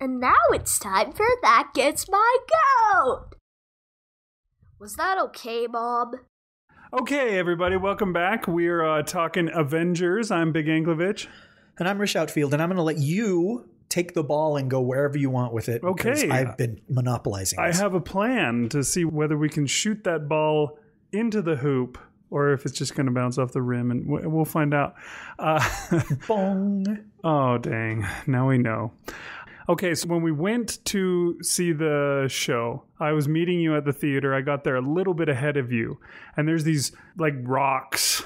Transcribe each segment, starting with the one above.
And now it's time for That Gets My Goat! Was that okay, Bob? Okay, everybody, welcome back. We're talking Avengers. I'm Big Anklevich. And I'm Rish Outfield, and I'm going to let you take the ball and go wherever you want with it. Okay. I've been monopolizing this. I have a plan to see whether we can shoot that ball into the hoop or if it's just going to bounce off the rim, and we'll find out. Bong. Oh, dang. Now we know. Okay, so when we went to see the show, I was meeting you at the theater. I got there a little bit ahead of you. And there's these, like, rocks.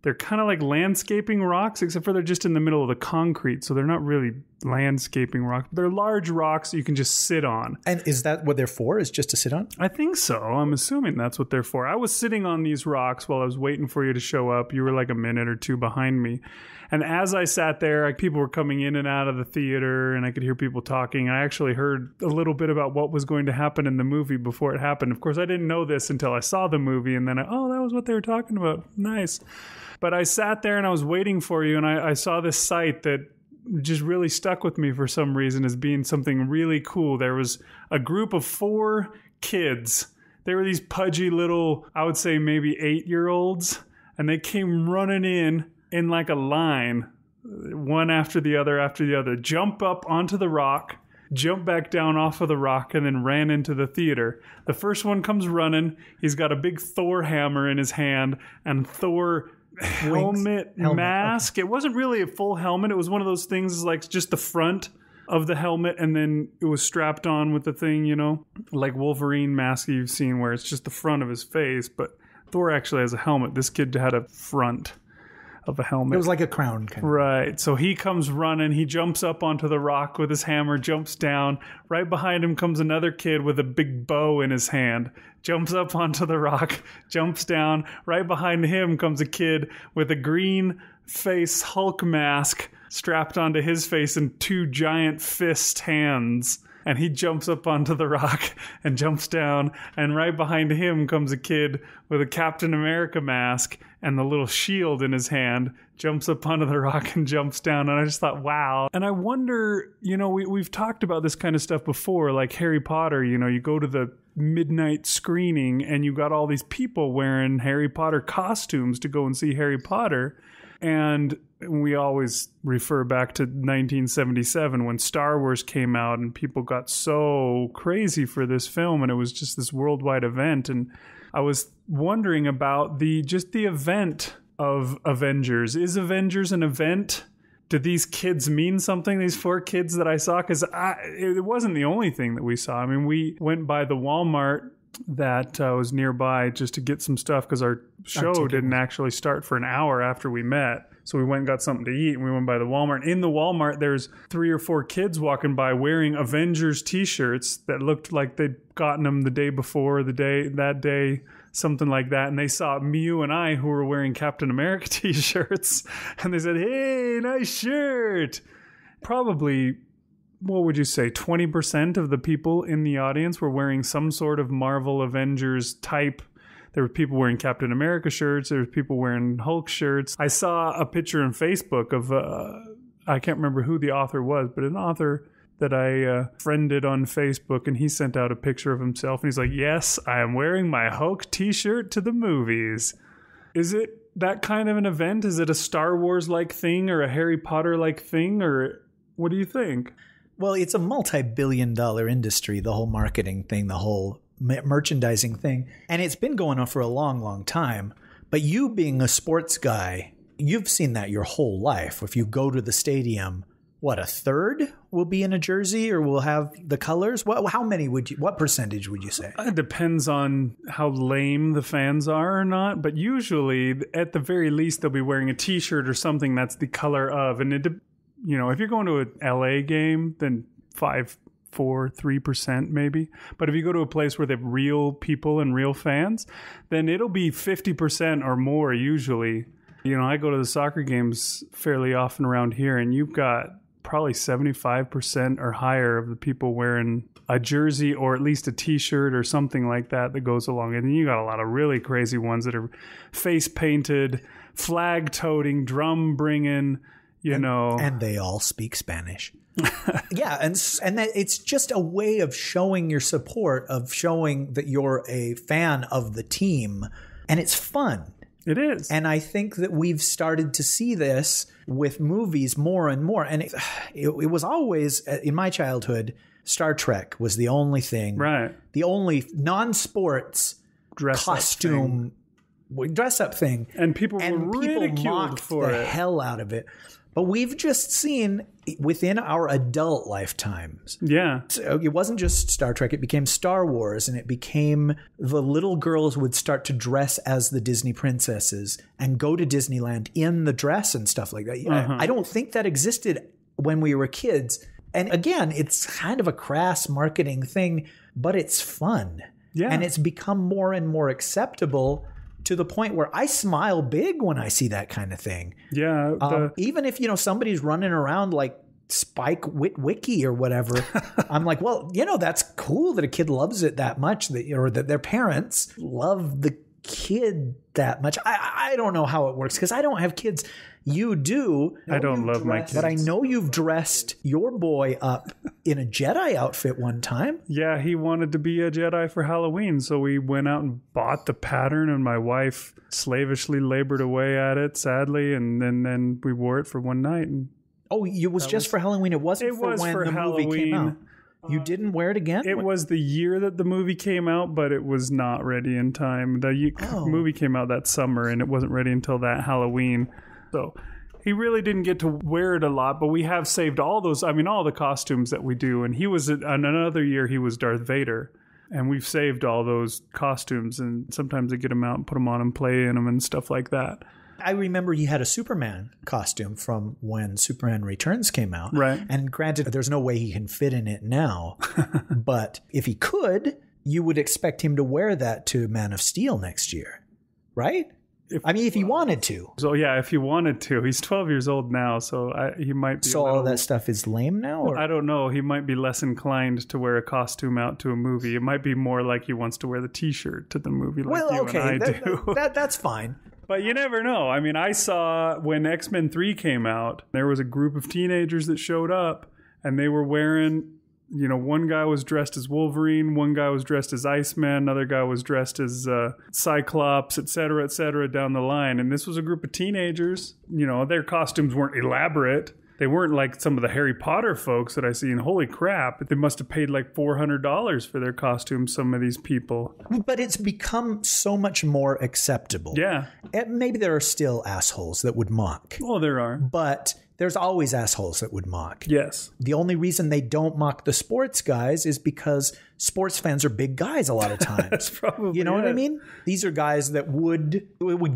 They're kind of like landscaping rocks, except for they're just in the middle of the concrete. So they're not really landscaping rocks. They're large rocks you can just sit on. And is that what they're for, is just to sit on? I think so. I'm assuming that's what they're for. I was sitting on these rocks while I was waiting for you to show up. You were like a minute or two behind me. And as I sat there, people were coming in and out of the theater, and I could hear people talking. I actually heard a little bit about what was going to happen in the movie before it happened. Of course, I didn't know this until I saw the movie, and then oh, that was what they were talking about. Nice. But I sat there and I was waiting for you, and I saw this site that just really stuck with me for some reason as being something really cool. There was a group of 4 kids. They were these pudgy little, I would say maybe 8-year-olds, and they came running in like a line, one after the other, jump up onto the rock, jump back down off of the rock, and then ran into the theater. The first one comes running. He's got a big Thor hammer in his hand, and Thor helmet mask. Okay. It wasn't really a full helmet. It was one of those things like just the front of the helmet, and then it was strapped on with the thing, you know, like Wolverine mask you've seen where it's just the front of his face, but Thor actually has a helmet. This kid had a front of a helmet. It was like a crown kind of. Right. So he comes running. He jumps up onto the rock with his hammer, jumps down. Right behind him comes another kid with a big bow in his hand. Jumps up onto the rock, jumps down. Right behind him comes a kid with a green face Hulk mask strapped onto his face and 2 giant fist hands. And he jumps up onto the rock and jumps down. And right behind him comes a kid with a Captain America mask and the little shield in his hand, jumps up onto the rock and jumps down. And I just thought, wow. And I wonder, you know, we've talked about this kind of stuff before, like Harry Potter, you know, you go to the midnight screening and you got all these people wearing Harry Potter costumes to go and see Harry Potter. And we always refer back to 1977 when Star Wars came out and people got so crazy for this film, and it was just this worldwide event. And I was wondering about the event of Avengers. Is Avengers an event? Do these kids mean something, these 4 kids that I saw? Because it wasn't the only thing that we saw. I mean, we went by the Walmart that was nearby just to get some stuff because our show didn't actually start for an hour after we met. So we went and got something to eat, and we went by the Walmart. In the Walmart, there's 3 or 4 kids walking by wearing Avengers t-shirts that looked like they'd gotten them the day before, that day, something like that. And they saw me, you, and I, who were wearing Captain America t-shirts, and they said, "Hey, nice shirt." Probably, what would you say, 20% of the people in the audience were wearing some sort of Marvel Avengers type. There were people wearing Captain America shirts. There were people wearing Hulk shirts. I saw a picture on Facebook of, I can't remember who the author was, but an author that I friended on Facebook, and he sent out a picture of himself, and he's like, "Yes, I am wearing my Hulk t-shirt to the movies." Is it that kind of an event? Is it a Star Wars-like thing or a Harry Potter-like thing, or what do you think? Well, it's a multi-billion-dollar industry, the whole marketing thing, the whole merchandising thing, and it's been going on for a long time. But you being a sports guy, you've seen that your whole life. If you go to the stadium, what, a third will be in a jersey or will have the colors? How many would you, what percentage would you say? It depends on how lame the fans are or not, but usually at the very least they'll be wearing a t-shirt or something that's the color of. And it, you know, if you're going to an LA game, then 3% maybe. But if you go to a place where they have real people and real fans, then it'll be 50% or more usually. You know, I go to the soccer games fairly often around here, and you've got probably 75% or higher of the people wearing a jersey or at least a t-shirt or something like that that goes along. And then you got a lot of really crazy ones that are face painted, flag toting, drum bringing, you know. And they all speak Spanish. Yeah, and that it's just a way of showing your support, of showing that you're a fan of the team, and it's fun. It is. And I think that we've started to see this with movies more and more. And it was always, in my childhood, Star Trek was the only thing. Right. The only non-sports costume dress-up thing. And people were ridiculed for it. The hell out of it. But we've just seen within our adult lifetimes. Yeah. So it wasn't just Star Trek. It became Star Wars, and it became the little girls would start to dress as the Disney princesses and go to Disneyland in the dress and stuff like that. Uh-huh. I don't think that existed when we were kids. And again, it's kind of a crass marketing thing, but it's fun. Yeah. And it's become more and more acceptable, to the point where I smile big when I see that kind of thing. Yeah. Even if, somebody's running around like Spike Witwicky or whatever, I'm like, well, that's cool that a kid loves it that much, or that their parents love the kid that much. I don't know how it works because I don't have kids. You do. I don't love my kids. But I know you've dressed your boy up in a Jedi outfit one time. Yeah, he wanted to be a Jedi for Halloween. So we went out and bought the pattern, and my wife slavishly labored away at it, sadly. And then we wore it for one night. And oh, it was just for Halloween. It wasn't for when the movie came out. You didn't wear it again? It was the year that the movie came out, but it was not ready in time. The movie came out that summer, and it wasn't ready until that Halloween. So he really didn't get to wear it a lot, but we have saved all those, all the costumes that we do. And he was, in another year, he was Darth Vader. And we've saved all those costumes. And sometimes I get them out and put them on and play in them and stuff like that. I remember he had a Superman costume from when Superman Returns came out. Right. And granted, there's no way he can fit in it now. But if he could, you would expect him to wear that to Man of Steel next year, right? If he wanted to. So yeah, if he wanted to. He's 12 years old now, so he might be... So all that stuff is lame now? Or? I don't know. He might be less inclined to wear a costume out to a movie. It might be more like he wants to wear the T-shirt to the movie like you and I do. That's fine. But you never know. I saw when X-Men 3 came out, there was a group of teenagers that showed up, and they were wearing... one guy was dressed as Wolverine, one guy was dressed as Iceman, another guy was dressed as Cyclops, et cetera, down the line. And this was a group of teenagers. Their costumes weren't elaborate. They weren't like some of the Harry Potter folks that I see. And holy crap, they must have paid like $400 for their costumes, some of these people. But it's become so much more acceptable. Yeah. Maybe there are still assholes that would mock. Oh, there are. But... there's always assholes that would mock. Yes. The only reason they don't mock the sports guys is because sports fans are big guys a lot of times. That's probably what I mean? These are guys that would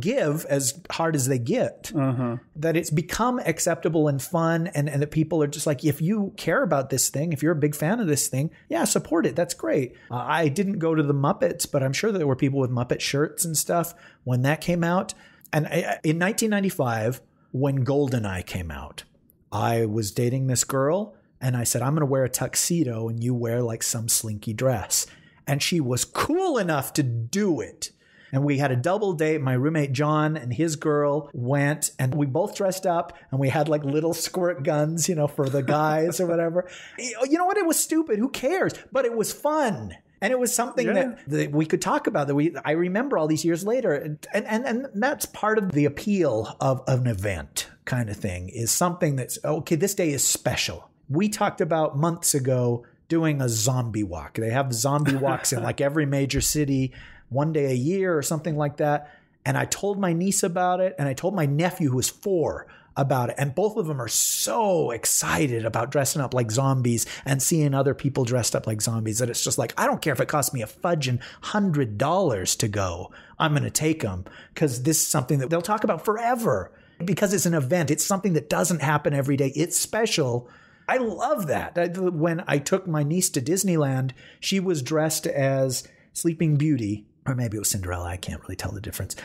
give as hard as they get. Uh-huh. That it's become acceptable and fun, and that people are just like, if you care about this thing, if you're a big fan of this thing, yeah, support it. That's great. I didn't go to the Muppets, but I'm sure there were people with Muppet shirts and stuff when that came out. And in 1995... when Goldeneye came out, I was dating this girl, and I said, I'm going to wear a tuxedo and you wear like some slinky dress. And she was cool enough to do it. And we had a double date. My roommate, John, and his girl went, and we both dressed up, and we had like little squirt guns, for the guys or whatever. You know what? It was stupid. Who cares? But it was fun. And it was something that we could talk about I remember all these years later. And that's part of the appeal of an event kind of thing, is something that's, okay, this day is special. We talked about months ago doing a zombie walk. They have zombie walks in like every major city one day a year or something like that. And I told my niece about it, and I told my nephew, who was 4, about it. And both of them are so excited about dressing up like zombies and seeing other people dressed up like zombies that it's just like, I don't care if it costs me a fudging $100 to go. I'm going to take them, because this is something that they'll talk about forever, because it's an event. It's something that doesn't happen every day. It's special. I love that. When I took my niece to Disneyland, she was dressed as Sleeping Beauty, or maybe it was Cinderella. I can't really tell the difference.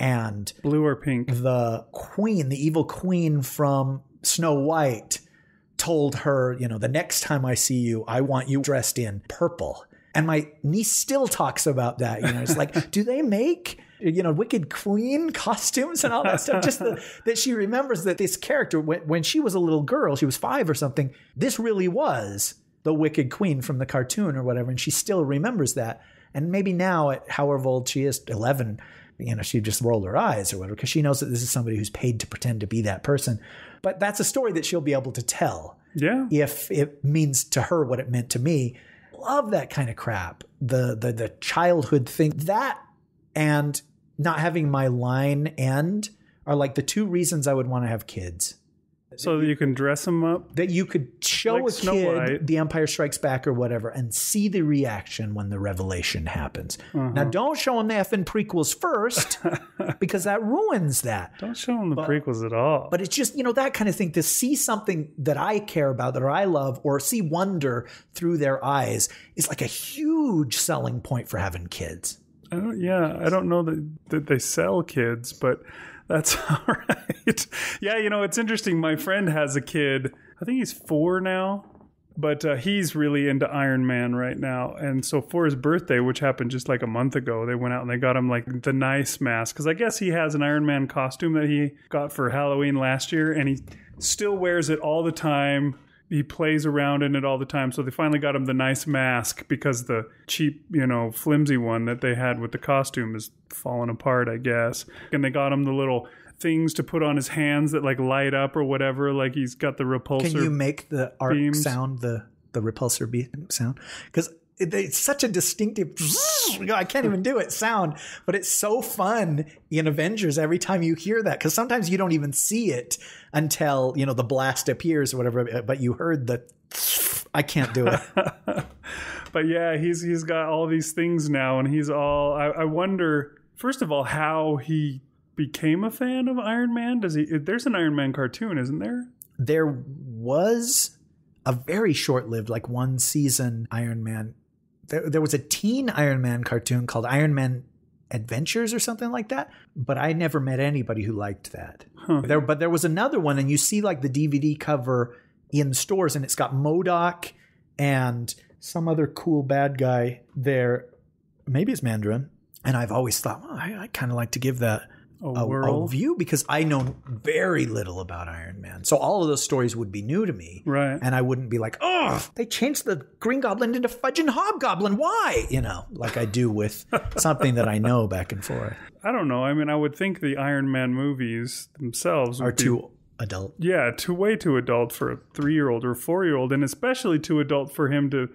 And blue or pink, the queen, the evil queen from Snow White, told her, the next time I see you, I want you dressed in purple. And my niece still talks about that. It's like, do they make you know, Wicked Queen costumes and all that stuff. Just that she remembers that this character, when she was a little girl, she was 5 or something, this really was the Wicked Queen from the cartoon or whatever. And she still remembers that. And maybe now at however old she is, 11, you know, she just rolled her eyes or whatever, because she knows that this is somebody who's paid to pretend to be that person. But that's a story that she'll be able to tell. Yeah. If it means to her what it meant to me. Love that kind of crap. The childhood thing. That and not having my line end are like the two reasons I would want to have kids. So you can dress them up? That you could show like a kid The Empire Strikes Back or whatever and see the reaction when the revelation happens. Now, don't show them the effing prequels first because that ruins that. Don't show them the prequels at all. But it's just, you know, that kind of thing. To see something that I care about, that I love, or see wonder through their eyes is like a huge selling point for having kids. I don't know that they sell kids, but... That's all right. Yeah, you know, it's interesting. My friend has a kid. I think he's 4 now, but he's really into Iron Man right now. And so for his birthday, which happened just like a month ago, they went out and they got him like the nice mask. Because I guess he has an Iron Man costume that he got for Halloween last year, and he still wears it all the time. He plays around in it all the time. So they finally got him the nice mask because the cheap, you know, flimsy one that they had with the costume is falling apart, I guess. And they got him the little things to put on his hands that like light up or whatever. Like he's got the repulsor beams. Can you make the arc sound, the repulsor beam sound? Because it's such a distinctive, I can't even do it, sound. But it's so fun in Avengers every time you hear that. Because sometimes you don't even see it until, you know, the blast appears or whatever. But you heard the, I can't do it. But yeah, he's got all these things now. And he's all, I wonder, first of all, how he became a fan of Iron Man. There's an Iron Man cartoon, isn't there? There was a very short-lived, like one season Iron Man. There was a teen Iron Man cartoon called Iron Man Adventures or something like that. But I never met anybody who liked that. Huh. But there was another one, and you see like the DVD cover in stores, and it's got MODOK and some other cool bad guy there. Maybe it's Mandarin. And I've always thought, well, I kind of like to give that a view, because I know very little about Iron Man. So all of those stories would be new to me. Right. And I wouldn't be like, oh, they changed the Green Goblin into Fudgin' Hobgoblin. Why? You know, like I do with something that I know back and forth. I don't know. I mean, I would think the Iron Man movies themselves are too adult. Yeah, way too adult for a 3-year-old or a 4-year-old, and especially too adult for him to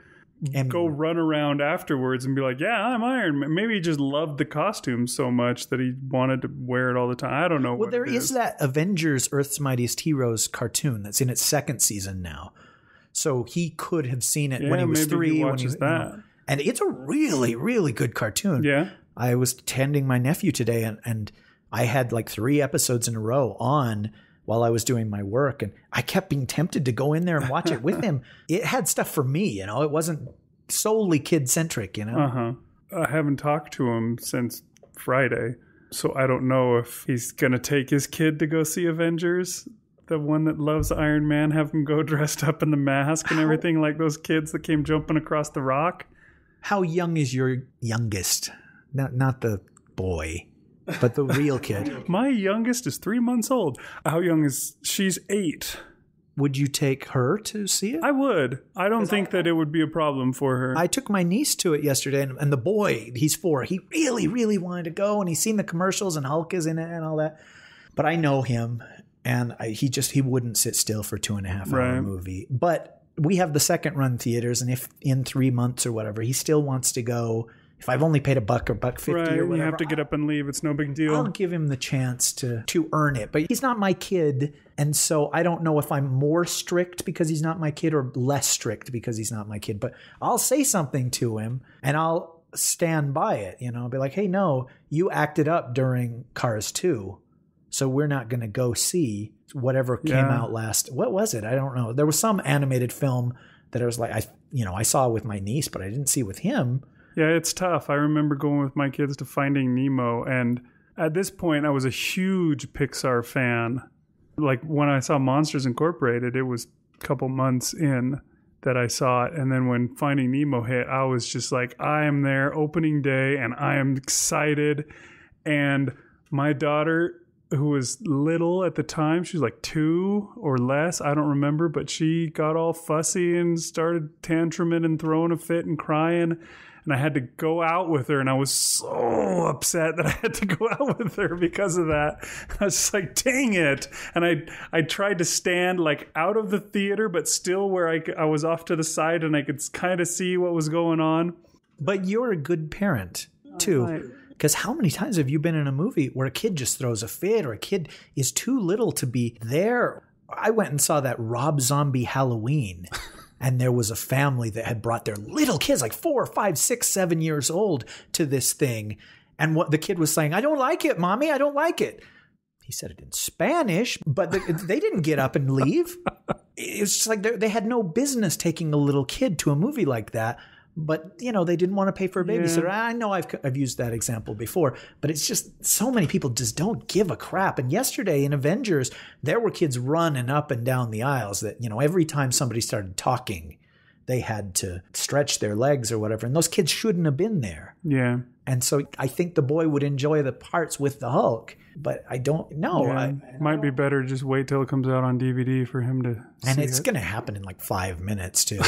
go run around afterwards and be like, yeah, I'm Iron Man. Maybe he just loved the costume so much that he wanted to wear it all the time. I don't know. Well, there is that Avengers Earth's Mightiest Heroes cartoon that's in its 2nd season now. So he could have seen it when he was 3. He watches that. You know, and it's a really, really good cartoon. Yeah. I was tending my nephew today, and I had like 3 episodes in a row on while I was doing my work, and I kept being tempted to go in there and watch it with him. It had stuff for me, you know. It wasn't solely kid-centric, you know. I haven't talked to him since Friday, so I don't know if he's going to take his kid to go see Avengers. The one that loves Iron Man, have him go dressed up in the mask and everything, like those kids that came jumping across the rock. How young is your youngest? Not the boy, but the real kid. My youngest is 3 months old. How young is she's 8? Would you take her to see it? I would. I don't think that it would be a problem for her. I took my niece to it yesterday, and the boy, he's 4. He really, really wanted to go, and he's seen the commercials, and Hulk is in it and all that. But I know him, and he wouldn't sit still for 2.5-hour movie. But we have the second-run theaters, and if in 3 months or whatever, he still wants to go. If I've only paid $1 or $1.50 or whatever, you have to get up and leave. It's no big deal. I'll give him the chance to earn it. But he's not my kid, and so I don't know if I'm more strict because he's not my kid or less strict because he's not my kid. But I'll say something to him, and I'll stand by it. You know, I'll be like, hey, no, you acted up during Cars 2, so we're not going to go see whatever came out last. What was it? I don't know. There was some animated film that I was like, I saw with my niece, but I didn't see with him. Yeah, it's tough. I remember going with my kids to Finding Nemo, and at this point, I was a huge Pixar fan. Like, when I saw Monsters Incorporated, it was a couple months in that I saw it, and then when Finding Nemo hit, I was just like, I am there opening day, and I am excited, And my daughter, who was little at the time, she was like 2 or less, I don't remember, but she got all fussy and started tantruming and throwing a fit and crying. And I had to go out with her, and I was so upset that I had to go out with her because of that. I was just like, dang it. And I tried to stand like out of the theater, but still where I was off to the side and I could kind of see what was going on. But you're a good parent too. Because how many times have you been in a movie where a kid just throws a fit or a kid is too little to be there? I went and saw that Rob Zombie Halloween. And there was a family that had brought their little kids, like 4, 5, 6, 7 years old, to this thing. And what the kid was saying, I don't like it, Mommy, I don't like it. He said it in Spanish, but they didn't get up and leave. It's just like they had no business taking a little kid to a movie like that. But, you know, they didn't want to pay for a babysitter. Yeah. I know I've used that example before, but it's just so many people just don't give a crap. And yesterday in Avengers, there were kids running up and down the aisles that, you know, every time somebody started talking, they had to stretch their legs or whatever. And those kids shouldn't have been there. Yeah. And so I think the boy would enjoy the parts with the Hulk, but I don't know. Yeah, I might be better just wait till it comes out on DVD for him to see. And it's going to happen in like 5 minutes too.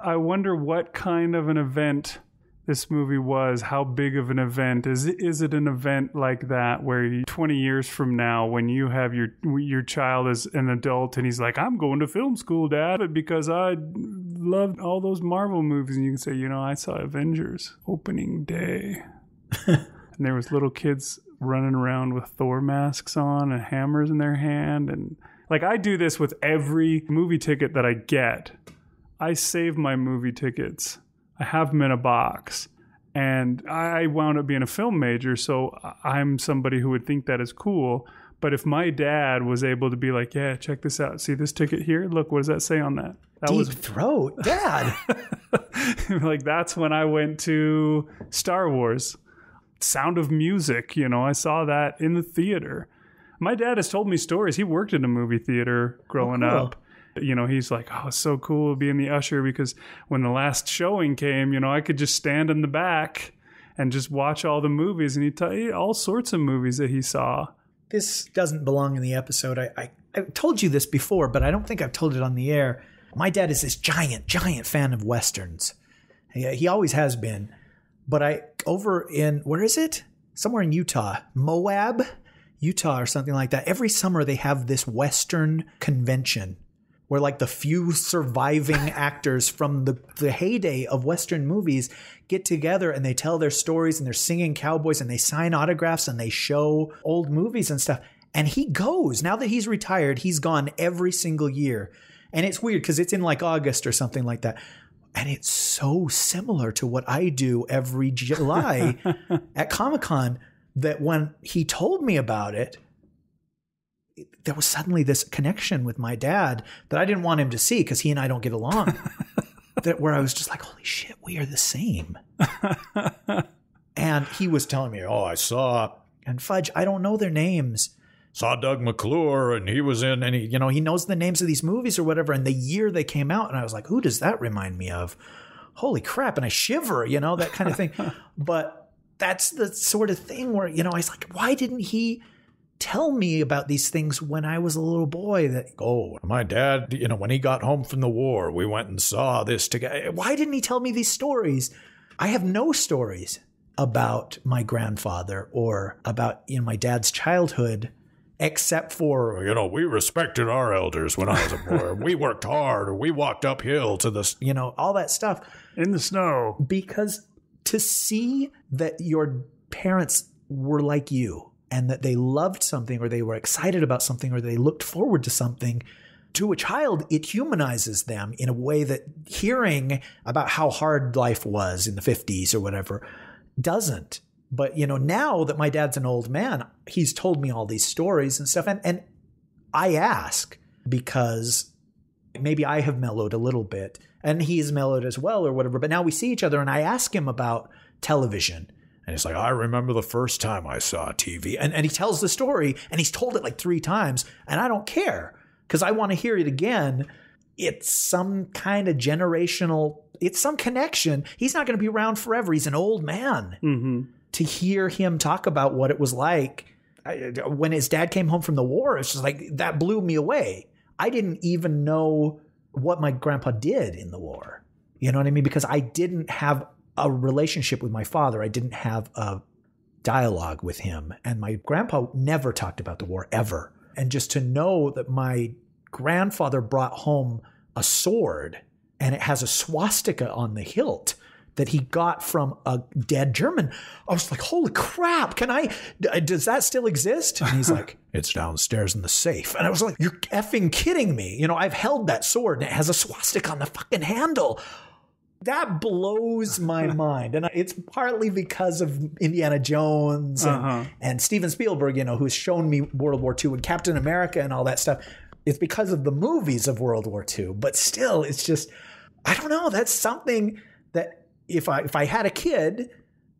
I wonder what kind of an event this movie was. How big of an event is it? An event like that where you, 20 years from now, when you have your child as an adult and he's like, I'm going to film school, Dad, because I loved all those Marvel movies, and you can say, you know, I saw Avengers opening day, and there was little kids running around with Thor masks on and hammers in their hand, and like I do this with every movie ticket that I get. I save my movie tickets. I have them in a box. And I wound up being a film major, so I'm somebody who would think that is cool. But if my dad was able to be like, yeah, check this out. See this ticket here? Look, what does that say on that? That Deep was throat, Dad. Like, that's when I went to Star Wars. Sound of Music, you know, I saw that in the theater. My dad has told me stories. He worked in a movie theater growing up. You know, he's like, oh, it's so cool being the usher, because when the last showing came, you know, I could just stand in the back and just watch all the movies. And he all sorts of movies that he saw. This doesn't belong in the episode. I told you this before, but I don't think I've told it on the air. My dad is this giant, giant fan of Westerns. He always has been. But over in, where is it? Somewhere in Utah, Moab, Utah or something like that. Every summer they have this Western convention where like the few surviving actors from the heyday of Western movies get together and they tell their stories and they're singing cowboys and they sign autographs and they show old movies and stuff. And he goes. Now that he's retired, he's gone every single year. And it's weird because it's in like August or something like that. And it's so similar to what I do every July at Comic-Con that when he told me about it, there was suddenly this connection with my dad that I didn't want him to see because he and I don't get along. Where I was just like, holy shit, we are the same. And he was telling me, oh, I saw. And fudge, I don't know their names. Saw Doug McClure and he was in any, you know, he knows the names of these movies or whatever. And the year they came out, and I was like, who does that remind me of? Holy crap. And I shiver, you know, that kind of thing. But that's the sort of thing where, you know, I was like, why didn't he tell me about these things when I was a little boy? That, oh, my dad, you know, when he got home from the war, we went and saw this together. Why didn't he tell me these stories? I have no stories about my grandfather or about, you know, my dad's childhood, except for, you know, we respected our elders when I was a boy. We worked hard, or we walked uphill to the, you know, all that stuff. In the snow. Because to see that your parents were like you, and that they loved something or they were excited about something or they looked forward to something, to a child, it humanizes them in a way that hearing about how hard life was in the 50s or whatever doesn't. But, you know, now that my dad's an old man, he's told me all these stories and stuff. And I ask because maybe I have mellowed a little bit and he's mellowed as well or whatever. But now we see each other and I ask him about television. And it's like, I remember the first time I saw TV. And he tells the story, and he's told it like 3 times, and I don't care because I want to hear it again. It's some kind of generational, it's some connection. He's not going to be around forever. He's an old man. Mm-hmm. to hear him talk about what it was like when his dad came home from the war. It's just like, that blew me away. I didn't even know what my grandpa did in the war. You know what I mean? Because I didn't have a relationship with my father. I didn't have a dialogue with him. And my grandpa never talked about the war ever. And just to know that my grandfather brought home a sword and it has a swastika on the hilt that he got from a dead German. I was like, holy crap, does that still exist? And he's like, it's downstairs in the safe. And I was like, you're effing kidding me. You know, I've held that sword and it has a swastika on the fucking handle. That blows my mind. And it's partly because of Indiana Jones and Steven Spielberg, you know, who's shown me World War II and Captain America and all that stuff. It's because of the movies of World War II. But still, it's just, I don't know. That's something that if I had a kid,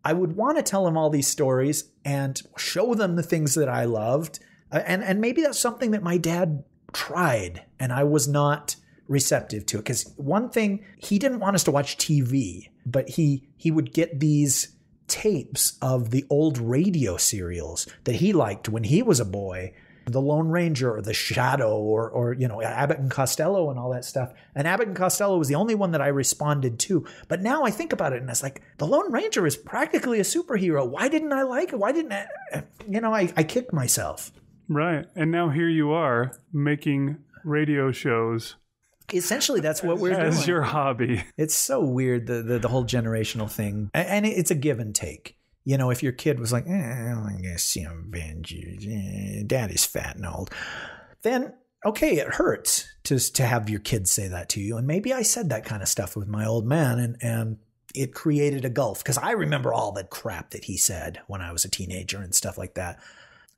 I would want to tell them all these stories and show them the things that I loved. And maybe that's something that my dad tried and I was not receptive to it. Because one thing, he didn't want us to watch TV, but he would get these tapes of the old radio serials that he liked when he was a boy. The Lone Ranger or The Shadow or you know, Abbott and Costello and all that stuff. And Abbott and Costello was the only one that I responded to. But now I think about it and it's like, the Lone Ranger is practically a superhero. Why didn't I like it? Why didn't I? You know, I kicked myself. Right. And now here you are making radio shows. Essentially, that's what we're doing. As your hobby. It's so weird, the whole generational thing. And it's a give and take. You know, if your kid was like, I guess, you know, Avengers, daddy's fat and old, then, okay, it hurts to have your kids say that to you. And maybe I said that kind of stuff with my old man and it created a gulf because I remember all the crap that he said when I was a teenager and stuff like that.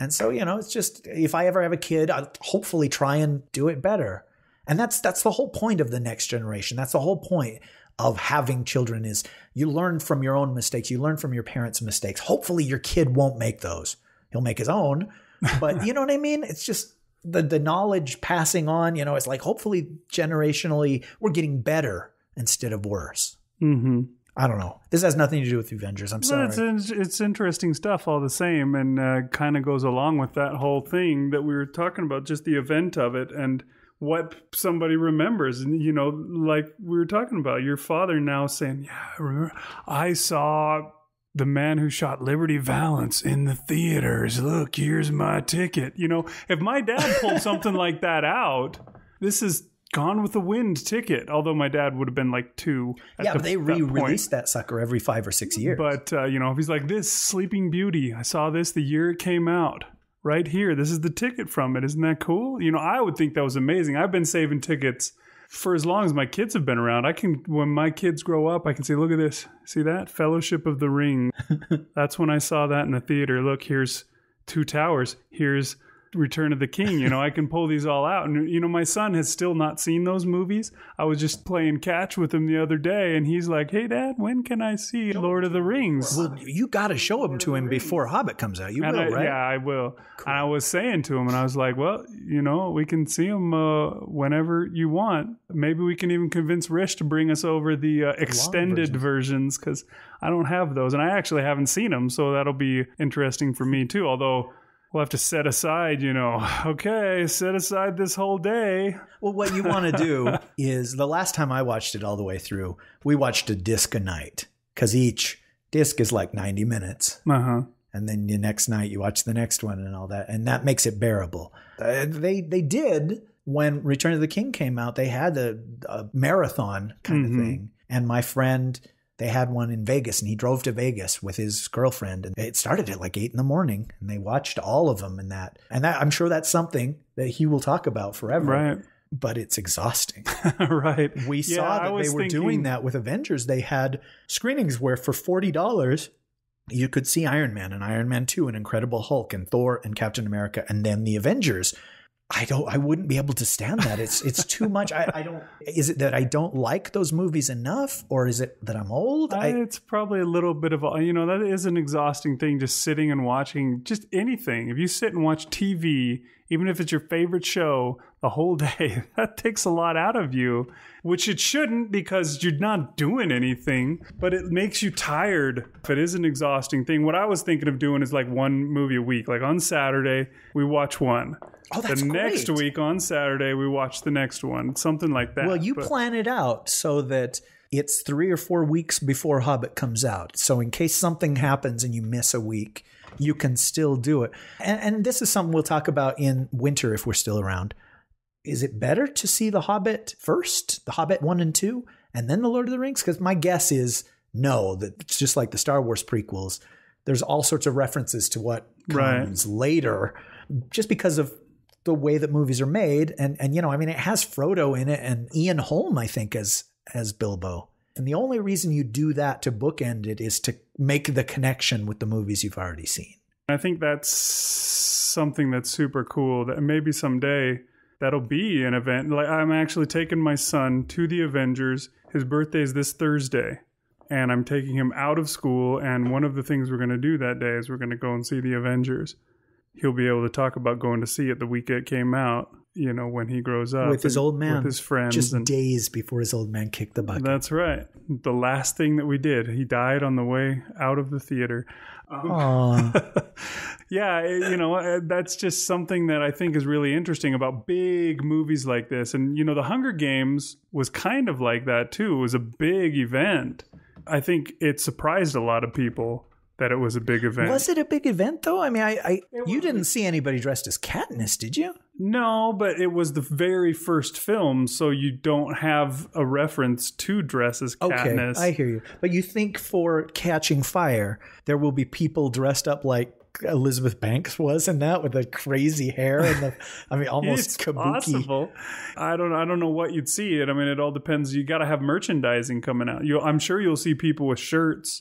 And so, you know, it's just, if I ever have a kid, I'll hopefully try and do it better. And that's the whole point of the next generation. That's the whole point of having children is you learn from your own mistakes. You learn from your parents' mistakes. Hopefully your kid won't make those. He'll make his own, but you know what I mean? It's just the knowledge passing on, you know, it's like, hopefully generationally we're getting better instead of worse. Mm-hmm. I don't know. This has nothing to do with the Avengers. I'm sorry. It's interesting stuff all the same. And kind of goes along with that whole thing that we were talking about, just the event of it. And what somebody remembers, and you know, like we were talking about your father now saying, yeah, I remember I saw The Man Who Shot Liberty Valance in the theaters. Look, here's my ticket. You know, if my dad pulled something like that out, this is Gone with the Wind ticket. Although my dad would have been like 2. Yeah, but they re-released that sucker every 5 or 6 years. But, you know, if he's like, this Sleeping Beauty, I saw this the year it came out. Right here. This is the ticket from it. Isn't that cool? You know, I would think that was amazing. I've been saving tickets for as long as my kids have been around. I can, when my kids grow up, I can say, look at this. See that? Fellowship of the Ring. That's when I saw that in the theater. Look, here's Two Towers. Here's Return of the King. You know, I can pull these all out. And, you know, my son has still not seen those movies. I was just playing catch with him the other day. And he's like, hey, Dad, when can I see Lord of the Rings? Well, you got to show them to him before Hobbit comes out. You will, right? Yeah, I will. Cool. And I was saying to him, and I was like, well, you know, we can see them whenever you want. Maybe we can even convince Rish to bring us over the extended versions because I don't have those. And I actually haven't seen them. So that'll be interesting for me, too. Although we'll have to set aside, you know, okay, set aside this whole day. Well, what you want to do is, the last time I watched it all the way through, we watched a disc a night because each disc is like 90 minutes. And then the next night you watch the next one and all that. And that makes it bearable. They did, when Return of the King came out, they had a marathon kind of thing. And my friend, they had one in Vegas, and he drove to Vegas with his girlfriend, and it started at like 8 in the morning, and they watched all of them in that. And that, I'm sure that's something that he will talk about forever. Right. But it's exhausting. Right. We saw that they were doing that with Avengers. They had screenings where for $40, you could see Iron Man and Iron Man 2 and Incredible Hulk and Thor and Captain America and then the Avengers. I wouldn't be able to stand that. It's too much. I don't, is it that I don't like those movies enough, or is it that I'm old? It's probably a little bit of, you know, that is an exhausting thing, just sitting and watching just anything. If you sit and watch TV, even if it's your favorite show, the whole day, that takes a lot out of you, which it shouldn't because you're not doing anything, but it makes you tired. It is an exhausting thing. What I was thinking of doing is like one movie a week. Like on Saturday, we watch one. Oh, that's great. The next week on Saturday, we watch the next one. Something like that. Well, you plan it out so that it's 3 or 4 weeks before Hobbit comes out. So in case something happens and you miss a week, you can still do it. And this is something we'll talk about in winter if we're still around. Is it better to see The Hobbit first, The Hobbit 1 and 2, and then The Lord of the Rings? Because my guess is no, that it's just like the Star Wars prequels. There's all sorts of references to what comes later just because of the way that movies are made. And you know, I mean, it has Frodo in it and Ian Holm, I think, as Bilbo. And the only reason you do that to bookend it is to make the connection with the movies you've already seen. I think that's something that's super cool that maybe someday that'll be an event. Like I'm actually taking my son to the Avengers. His birthday is this Thursday. And I'm taking him out of school. And one of the things we're going to do that day is we're going to go and see the Avengers. He'll be able to talk about going to see it the week it came out, you know, when he grows up. With his old man. With his friends. Just and days before his old man kicked the bucket. That's right. The last thing that we did. He died on the way out of the theater. Yeah, you know, that's just something that I think is really interesting about big movies like this. And, you know, The Hunger Games was kind of like that, too. It was a big event. I think it surprised a lot of people that it was a big event. Was it a big event, though? I mean, you didn't see anybody dressed as Katniss, did you? No, but it was the very first film, so you don't have a reference to dress as Katniss. Okay, I hear you. But you think for Catching Fire, there will be people dressed up like Elizabeth Banks was in that with the crazy hair and the, I mean, almost it's kabuki. Possible. I don't know what you'd see it. I mean, it all depends. You got to have merchandising coming out. I'm sure you'll see people with shirts.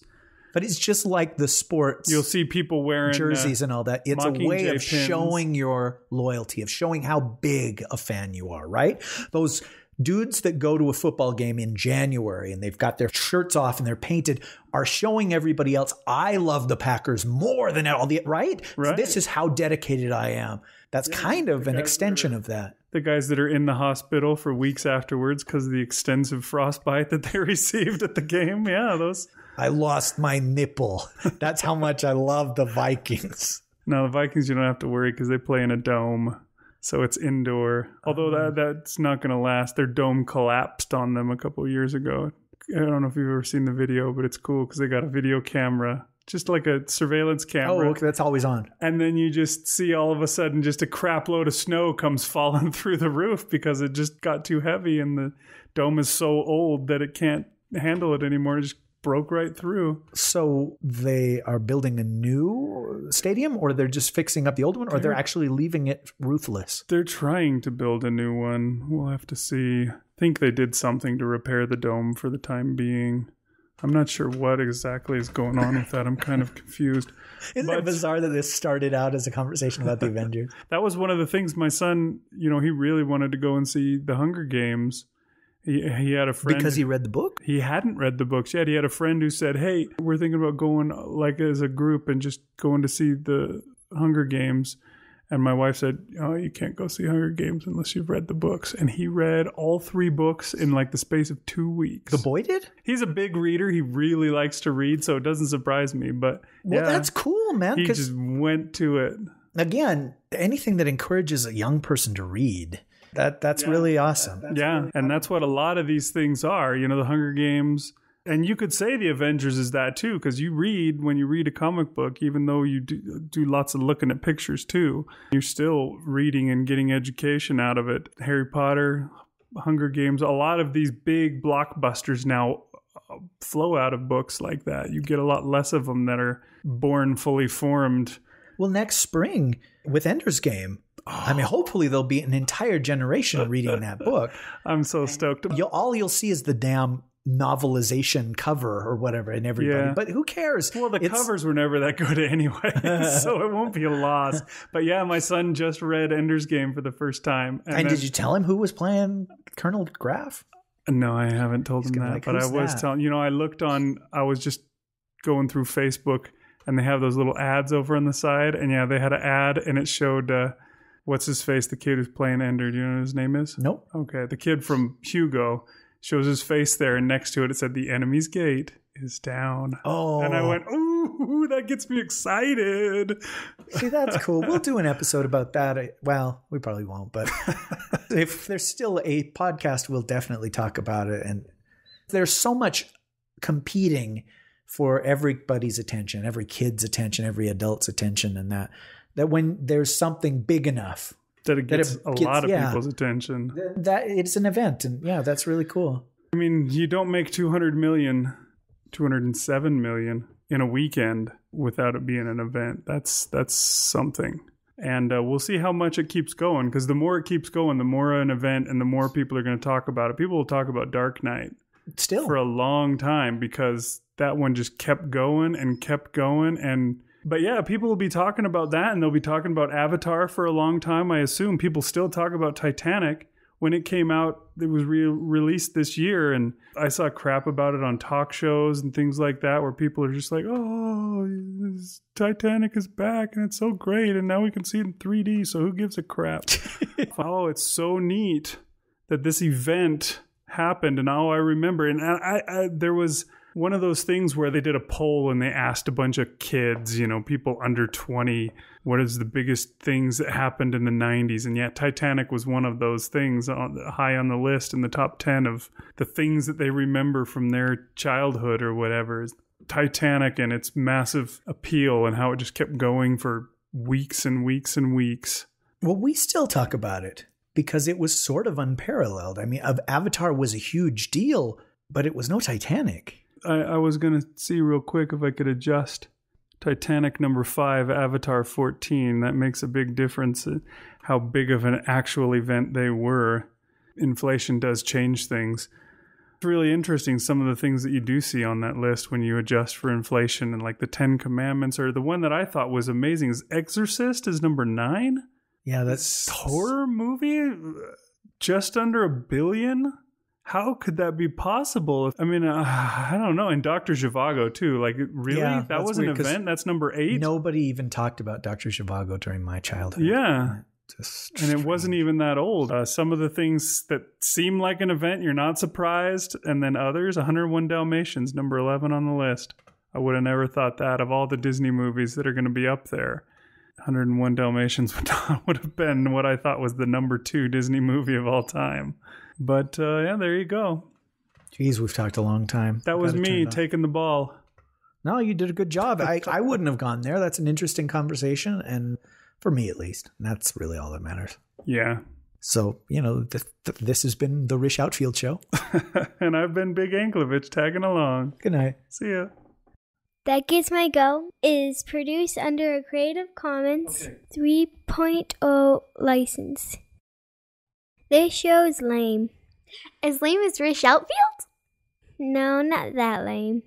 But it's just like the sports. You'll see people wearing jerseys and all that. It's a way of showing your loyalty, of showing how big a fan you are, right? Those dudes that go to a football game in January and they've got their shirts off and they're painted are showing everybody else, I love the Packers more than all the, right? So this is how dedicated I am. That's kind of an extension of that. The guys that are in the hospital for weeks afterwards because of the extensive frostbite that they received at the game. Yeah, those. I lost my nipple. That's how much I love the Vikings. Now, the Vikings, you don't have to worry because they play in a dome. So it's indoor. Although that's not going to last. Their dome collapsed on them a couple of years ago. I don't know if you've ever seen the video, but it's cool because they got a video camera. Just like a surveillance camera. Oh, okay. That's always on. And then you just see all of a sudden just a crap load of snow comes falling through the roof because it just got too heavy and the dome is so old that it can't handle it anymore. It just broke right through. So they are building a new stadium, or they're just fixing up the old one, or they're actually leaving it roofless? They're trying to build a new one. We'll have to see. I think they did something to repair the dome for the time being. I'm not sure what exactly is going on with that. I'm kind of confused. Isn't it bizarre that this started out as a conversation about the Avengers? That was one of the things my son, you know, he really wanted to go and see The Hunger Games. He had a friend. Because he read the book? He hadn't read the books yet. He had a friend who said, hey, we're thinking about going like as a group and just going to see The Hunger Games. And my wife said, oh, you can't go see Hunger Games unless you've read the books. And he read all 3 books in like the space of 2 weeks. The boy did? He's a big reader. He really likes to read, so it doesn't surprise me. But well, that's cool, man. He just went to it. Again, anything that encourages a young person to read, that's really awesome. And that's what a lot of these things are. You know, The Hunger Games. And you could say The Avengers is that too, because you read, when you read a comic book, even though you do lots of looking at pictures too, you're still reading and getting education out of it. Harry Potter, Hunger Games, a lot of these big blockbusters now flow out of books like that. You get a lot less of them that are born fully formed. Well, next spring with Ender's Game, I mean, hopefully there'll be an entire generation reading that book. I'm so stoked. All you'll see is the damn novelization cover or whatever and everybody but who cares? Well, the covers were never that good anyway, so it won't be a loss. But yeah, my son just read Ender's Game for the first time. And did you tell him who was playing Colonel Graff? No, I haven't told him that, but I was telling, you know, I was just going through Facebook and they have those little ads over on the side, and yeah, they had an ad and it showed what's his face, the kid who's playing Ender, do you know what his name is? Nope. Okay, the kid from Hugo shows his face there, and next to it, it said, "The enemy's gate is down." Oh. And I went, ooh, that gets me excited. See, that's cool. We'll do an episode about that. Well, we probably won't, but if there's still a podcast, we'll definitely talk about it. And there's so much competing for everybody's attention, every kid's attention, every adult's attention, and that when there's something big enough that it gets a lot of people's attention, that it's an event. And yeah, that's really cool. I mean, you don't make 200 million, 207 million in a weekend without it being an event. That's something. And we'll see how much it keeps going, because the more it keeps going, the more an event and the more people are going to talk about it. People will talk about Dark Knight still for a long time, because that one just kept going and kept going. And but yeah, people will be talking about that, and they'll be talking about Avatar for a long time. I assume people still talk about Titanic. When it came out, it was released this year, and I saw crap about it on talk shows and things like that, where people are just like, "Oh, Titanic is back, and it's so great, and now we can see it in 3D, so who gives a crap?" Oh, it's so neat that this event happened, and all I remember, and there was one of those things where they did a poll and they asked a bunch of kids, you know, people under 20, what is the biggest things that happened in the 90s? And yet Titanic was one of those things high on the list in the top 10 of the things that they remember from their childhood or whatever. Titanic and its massive appeal and how it just kept going for weeks and weeks and weeks. Well, we still talk about it because it was sort of unparalleled. I mean, Avatar was a huge deal, but it was no Titanic. I was going to see real quick if I could adjust Titanic number 5, Avatar 14. That makes a big difference how big of an actual event they were. Inflation does change things. It's really interesting, some of the things that you do see on that list when you adjust for inflation, and like the 10 Commandments, or the one that I thought was amazing is Exorcist is number 9. Yeah, that's... horror movie? Just under $1 billion? How could that be possible? I mean, I don't know. And Dr. Zhivago, too. Like, really? Yeah, that was an event? That's number 8? Nobody even talked about Dr. Zhivago during my childhood. Yeah. And it wasn't even that old. Some of the things that seem like an event, you're not surprised. And then others, 101 Dalmatians, number 11 on the list. I would have never thought that of all the Disney movies that are going to be up there. 101 Dalmatians would have been what I thought was the number 2 Disney movie of all time. But, yeah, there you go. Jeez, we've talked a long time. That was me taking the ball. No, you did a good job. I wouldn't have gone there. That's an interesting conversation, and for me at least. And that's really all that matters. Yeah. So, you know, this has been the Rish Outfield Show. And I've been Big Anklevich tagging along. Good night. See ya. That Gets My Goat is produced under a Creative Commons 3.0 license. This show is lame. As lame as Rish Outfield? No, not that lame.